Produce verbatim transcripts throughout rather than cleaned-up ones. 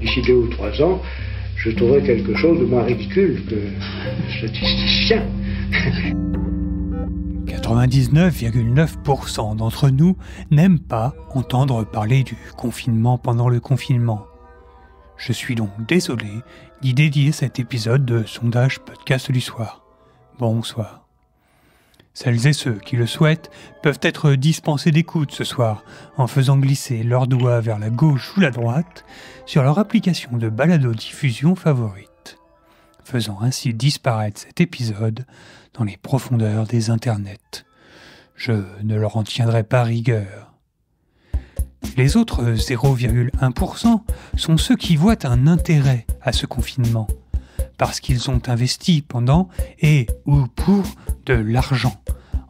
d'ici deux ou trois ans, je trouverai quelque chose de moins ridicule que statisticien. quatre-vingt-dix-neuf virgule neuf pour cent d'entre nous n'aiment pas entendre parler du confinement pendant le confinement. Je suis donc désolé d'y dédier cet épisode de Sondage Podcast du Soir. Bonsoir. Celles et ceux qui le souhaitent peuvent être dispensés d'écoute ce soir en faisant glisser leurs doigts vers la gauche ou la droite sur leur application de balado-diffusion favorite, faisant ainsi disparaître cet épisode dans les profondeurs des internets. Je ne leur en tiendrai pas rigueur. Les autres zéro virgule un pour cent sont ceux qui voient un intérêt à ce confinement, parce qu'ils ont investi pendant et ou pour de l'argent,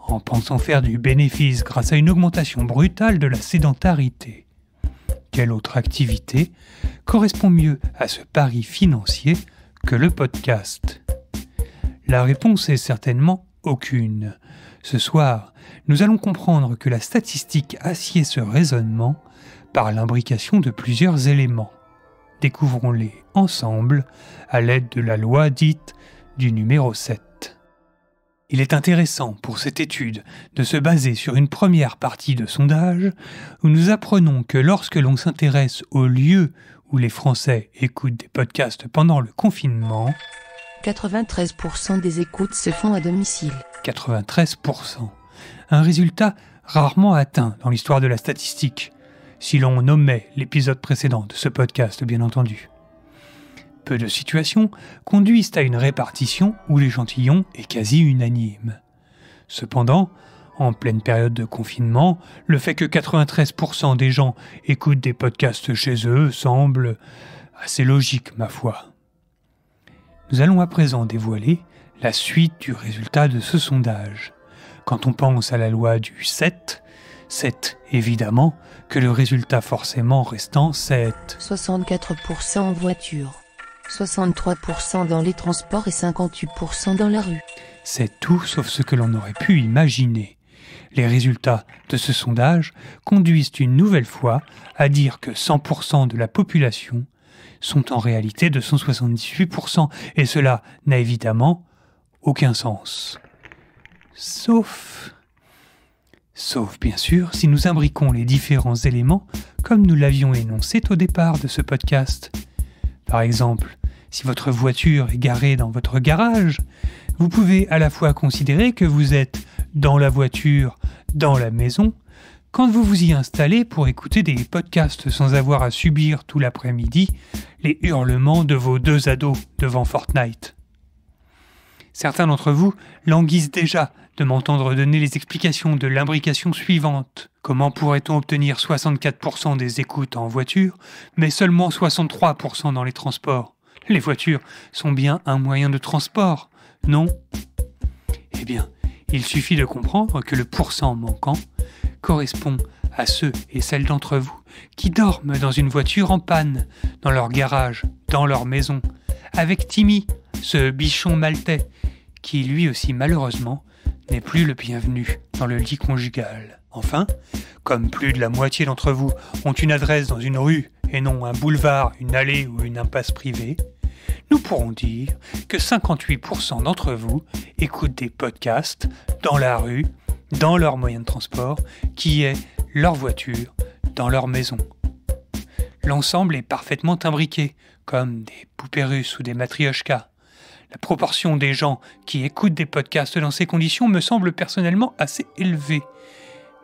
en pensant faire du bénéfice grâce à une augmentation brutale de la sédentarité. Quelle autre activité correspond mieux à ce pari financier que le podcast ? La réponse est certainement aucune. Ce soir, nous allons comprendre que la statistique assied ce raisonnement par l'imbrication de plusieurs éléments. Découvrons-les ensemble à l'aide de la loi dite du numéro sept. Il est intéressant pour cette étude de se baser sur une première partie de sondage où nous apprenons que lorsque l'on s'intéresse aux lieux où les Français écoutent des podcasts pendant le confinement, quatre-vingt-treize pour cent des écoutes se font à domicile. quatre-vingt-treize pour cent. Un résultat rarement atteint dans l'histoire de la statistique, si l'on nommait l'épisode précédent de ce podcast, bien entendu. Peu de situations conduisent à une répartition où l'échantillon est quasi unanime. Cependant, en pleine période de confinement, le fait que quatre-vingt-treize pour cent des gens écoutent des podcasts chez eux semble assez logique, ma foi. Nous allons à présent dévoiler la suite du résultat de ce sondage. Quand on pense à la loi du sept, c'est évidemment que le résultat forcément restant c'est soixante-quatre pour cent en voiture, soixante-trois pour cent dans les transports et cinquante-huit pour cent dans la rue. C'est tout sauf ce que l'on aurait pu imaginer. Les résultats de ce sondage conduisent une nouvelle fois à dire que cent pour cent de la population sont en réalité de cent soixante-dix-huit pour cent et cela n'a évidemment aucun sens. Sauf... Sauf bien sûr si nous imbriquons les différents éléments comme nous l'avions énoncé au départ de ce podcast. Par exemple, si votre voiture est garée dans votre garage, vous pouvez à la fois considérer que vous êtes dans la voiture, dans la maison, quand vous vous y installez pour écouter des podcasts sans avoir à subir tout l'après-midi les hurlements de vos deux ados devant Fortnite. Certains d'entre vous languissent déjà de m'entendre donner les explications de l'imbrication suivante. Comment pourrait-on obtenir soixante-quatre pour cent des écoutes en voiture, mais seulement soixante-trois pour cent dans les transports? Les voitures sont bien un moyen de transport, non? Eh bien, il suffit de comprendre que le pourcent manquant correspond à ceux et celles d'entre vous qui dorment dans une voiture en panne, dans leur garage, dans leur maison, avec Timmy, ce bichon maltais, qui lui aussi malheureusement n'est plus le bienvenu dans le lit conjugal. Enfin, comme plus de la moitié d'entre vous ont une adresse dans une rue et non un boulevard, une allée ou une impasse privée, nous pourrons dire que cinquante-huit pour cent d'entre vous écoutent des podcasts dans la rue, dans leur moyen de transport, qui est leur voiture, dans leur maison. L'ensemble est parfaitement imbriqué, comme des poupées russes ou des matrioshka. La proportion des gens qui écoutent des podcasts dans ces conditions me semble personnellement assez élevée.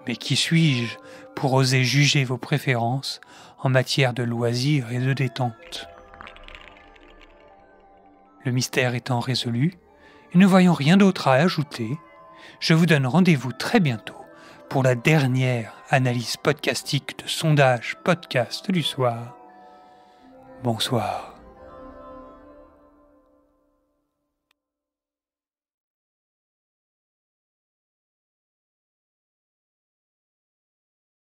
Mais qui suis-je pour oser juger vos préférences en matière de loisirs et de détente? Le mystère étant résolu, et ne voyant rien d'autre à ajouter, je vous donne rendez-vous très bientôt pour la dernière analyse podcastique de Sondage Podcast du Soir. Bonsoir.